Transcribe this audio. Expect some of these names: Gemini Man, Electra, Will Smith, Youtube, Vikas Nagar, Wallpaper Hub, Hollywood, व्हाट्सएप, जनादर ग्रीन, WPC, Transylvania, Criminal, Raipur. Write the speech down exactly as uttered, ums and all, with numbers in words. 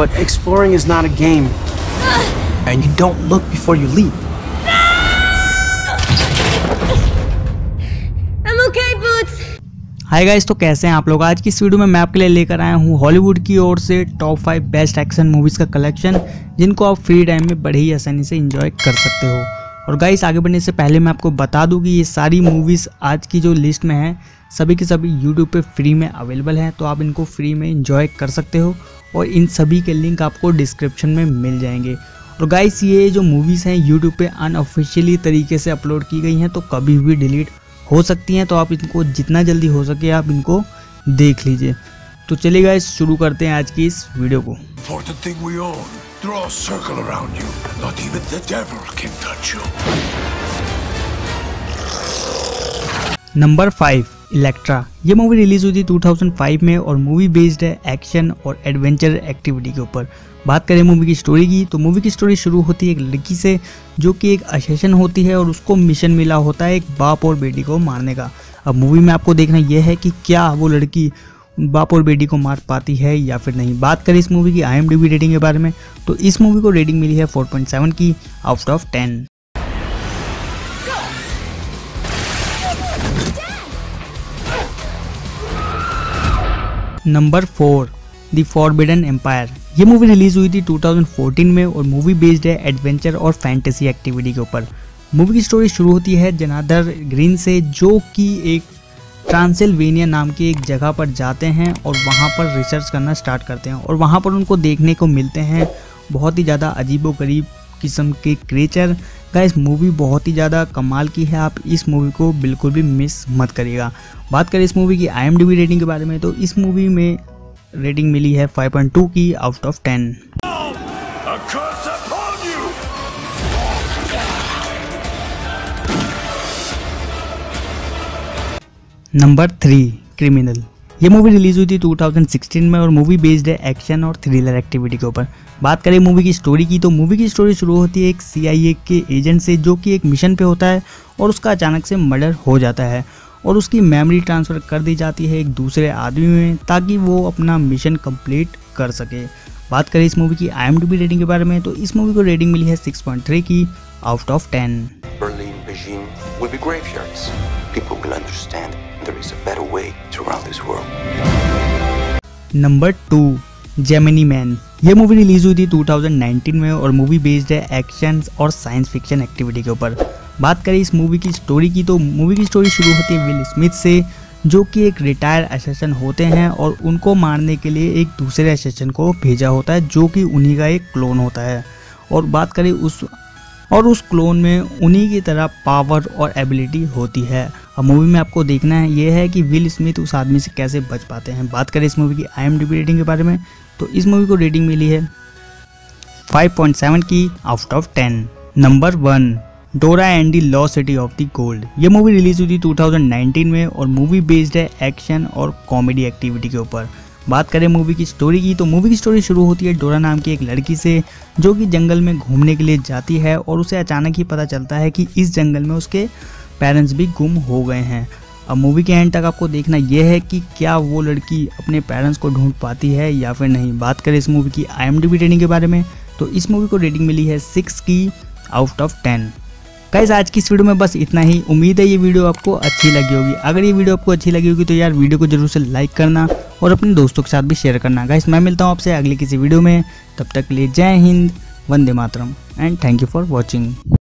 But exploring is not a game, and you don't look before you leap. No! I'm okay, Boots. Hi guys, तो कैसे हैं आप लोग। आज की इस वीडियो में मैं आपके लिए लेकर आया हूँ हॉलीवुड की ओर से top five best action movies का कलेक्शन, जिनको आप फ्री टाइम में बड़े ही आसानी से एंजॉय कर सकते हो। और गाइस, आगे बढ़ने से पहले मैं आपको बता दूं कि ये सारी मूवीज़ आज की जो लिस्ट में हैं सभी की सभी यूट्यूब पे फ्री में अवेलेबल हैं, तो आप इनको फ्री में एंजॉय कर सकते हो और इन सभी के लिंक आपको डिस्क्रिप्शन में मिल जाएंगे। और गाइस, ये जो मूवीज़ हैं यूट्यूब पे अनऑफिशियली तरीके से अपलोड की गई हैं, तो कभी भी डिलीट हो सकती हैं, तो आप इनको जितना जल्दी हो सके आप इनको देख लीजिए। तो चलिए गाइस, शुरू करते हैं आज की इस वीडियो को। Draw a circle around you. Not even the devil can touch you. Number five, Elektra. ये मूवी रिलीज हुई थी दो हज़ार पाँच में और मूवी बेस्ड है एक्शन और एडवेंचर एक्टिविटी के ऊपर। बात करें मूवी की स्टोरी की, तो मूवी की स्टोरी शुरू होती है एक लड़की से जो कि एक असेसन होती है और उसको मिशन मिला होता है एक बाप और बेटी को मारने का। अब मूवी में आपको देखना यह है कि क्या वो लड़की बाप और बेटी को मार पाती है या फिर नहीं। बात करें इस मूवी की I M D B rating के बारे में, तो इस मूवी को रेटिंग मिली है चार पॉइंट सात की out of ten. Number four, the forbidden empire. ये मूवी रिलीज हुई थी दो हज़ार चौदह में और मूवी बेस्ड है एडवेंचर और फैंटेसी एक्टिविटी के ऊपर। मूवी की स्टोरी शुरू होती है जनादर ग्रीन से, जो कि एक ट्रांसिल्वेनिया नाम की एक जगह पर जाते हैं और वहाँ पर रिसर्च करना स्टार्ट करते हैं और वहाँ पर उनको देखने को मिलते हैं बहुत ही ज़्यादा अजीबोगरीब किस्म के क्रिएचर। गाइस, मूवी बहुत ही ज़्यादा कमाल की है, आप इस मूवी को बिल्कुल भी मिस मत करिएगा। बात करें इस मूवी की I M D B rating के बारे में, तो इस मूवी में रेटिंग मिली है फाइव पॉइंट टू की out of ten. Number three, criminal. ये मूवी रिलीज हुई थी दो हज़ार सोलह में और मूवी बेस्ड है एक्शन और थ्रिलर एक्टिविटी के ऊपर। बात करें मूवी की स्टोरी की, तो मूवी की स्टोरी शुरू होती है एक सी आई ए के एजेंट से जो कि एक मिशन पे होता है और उसका अचानक से मर्डर हो जाता है और उसकी मेमोरी ट्रांसफ़र कर दी जाती है एक दूसरे आदमी में ताकि वो अपना मिशन कम्प्लीट कर सके। बात करें इस मूवी की I M D B rating के बारे में, तो इस मूवी को रेटिंग मिली है सिक्स पॉइंट थ्री की out of ten. Number two, Gemini man. ये मूवी रिलीज हुई थी दो हज़ार उन्नीस में और मूवी बेस्ड है एक्शन और साइंस फिक्शन एक्टिविटी के ऊपर। बात करें इस मूवी की स्टोरी की, तो मूवी की स्टोरी शुरू होती है विल स्मिथ से, जो कि एक रिटायर्ड असेसन होते हैं और उनको मारने के लिए एक दूसरे असेसन को भेजा होता है जो कि उन्हीं का एक क्लोन होता है। और बात करें उस और उस क्लोन में उन्हीं की तरह पावर और एबिलिटी होती है। अब मूवी में आपको देखना है ये है कि विल स्मिथ उस आदमी से कैसे बच पाते हैं। बात करें इस मूवी की I M D B rating के बारे में, तो इस मूवी को रेटिंग मिली है फाइव पॉइंट सेवन की out of ten. Number one, Dora and the lost city of the gold. ये मूवी रिलीज हुई थी दो हज़ार उन्नीस में और मूवी बेस्ड है एक्शन और कॉमेडी एक्टिविटी के ऊपर। बात करें मूवी की स्टोरी की, तो मूवी की स्टोरी शुरू होती है डोरा नाम की एक लड़की से जो कि जंगल में घूमने के लिए जाती है और उसे अचानक ही पता चलता है कि इस जंगल में उसके पेरेंट्स भी गुम हो गए हैं। अब मूवी के एंड तक आपको देखना यह है कि क्या वो लड़की अपने पेरेंट्स को ढूंढ पाती है या फिर नहीं। बात करें इस मूवी की I M D B rating के बारे में, तो इस मूवी को रेटिंग मिली है सिक्स की आउट ऑफ टेन। गाइस, आज की इस वीडियो में बस इतना ही। उम्मीद है ये वीडियो आपको अच्छी लगी होगी। अगर ये वीडियो आपको अच्छी लगी होगी तो यार वीडियो को जरूर से लाइक करना और अपने दोस्तों के साथ भी शेयर करना। गाइस, मैं मिलता हूँ आपसे अगली किसी वीडियो में, तब तक के लिए जय हिंद, वंदे मातरम and thank you for watching.